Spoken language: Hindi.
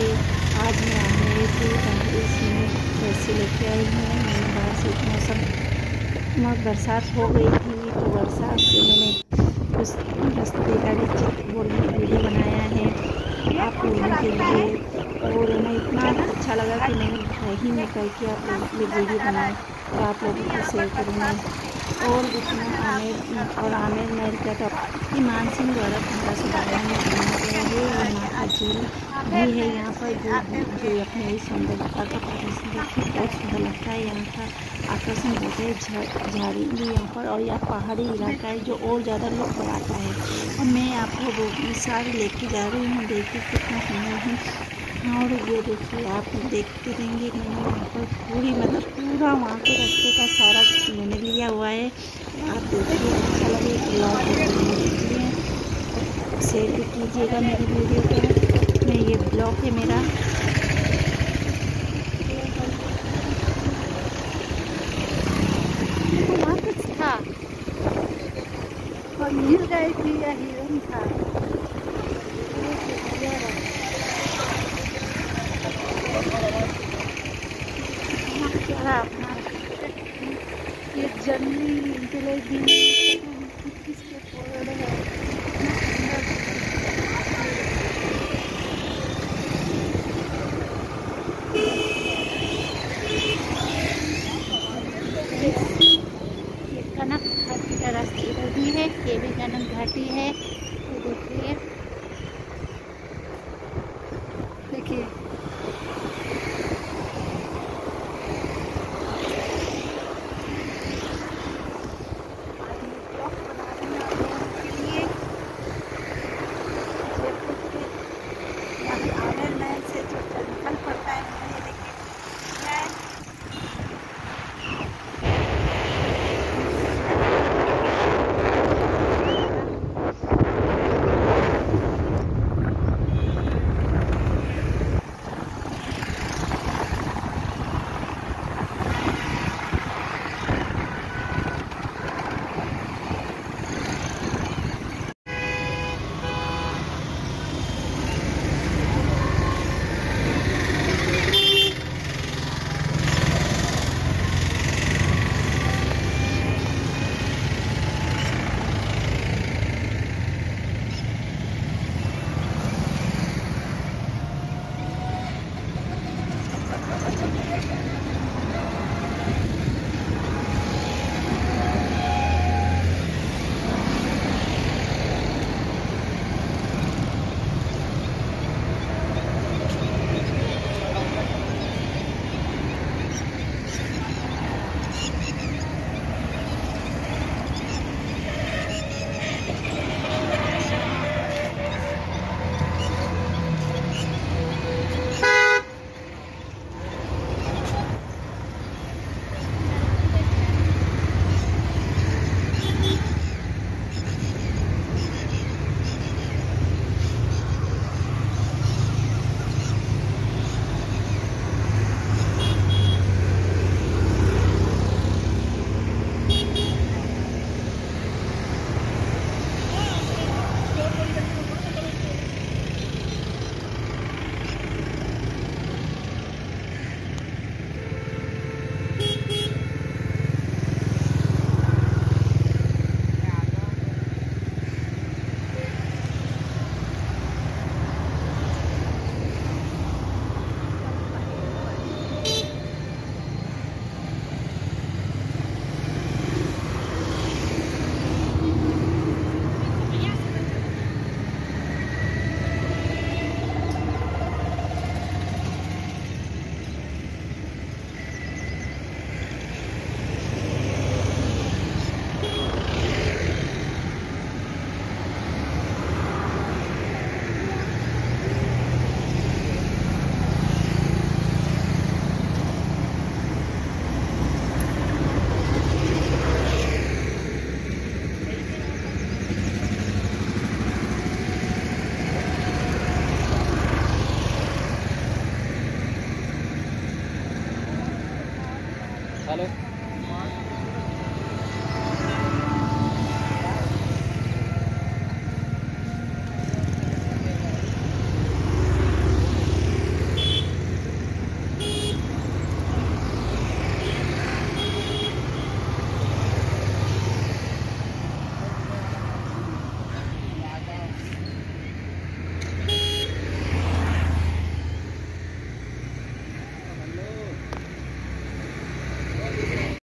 तो आज मैं आ गई थी कांग्रेस में जैसे लेके आई हूँ। मैंने बाहर से मौसम बहुत बरसात हो गई थी, तो बरसात से मैंने उस रस्ते का भी वीडियो बनाया है आप लोगों के लिए, और मैं इतना अच्छा लगा कि मैंने घर ही में करके आप लोगों के लिए वीडियो बनाई और आप लोगों को शेयर करूँगी। और जितना आमिर महल का तो ईमान सिंह द्वारा 1512 में बनाया गया है। माता जी भी है यहाँ पर, जो अपने ही सौंदर्यता का बहुत सुंदर लगता है। यहाँ का आकर्षण बहुत है, झाड़ी भी यहाँ पर, और यह पहाड़ी इलाका है जो और ज़्यादा लोग बढ़ाता है। और मैं आपको वो सारी लेके जा रही हूँ, देखिए कितना सुंदर है। और ये देखिए, आप देखते रहेंगे। मैंने यहाँ पर पूरी पूरा वहाँ के रास्ते का सारा मैंने लिया हुआ है। आप देखिए, अच्छा लगे ब्लॉग शेयर भी कीजिएगा मेरी वीडियो को। मैं ये ब्लॉग है मेरा, वहाँ कुछ था और मिल गए थी।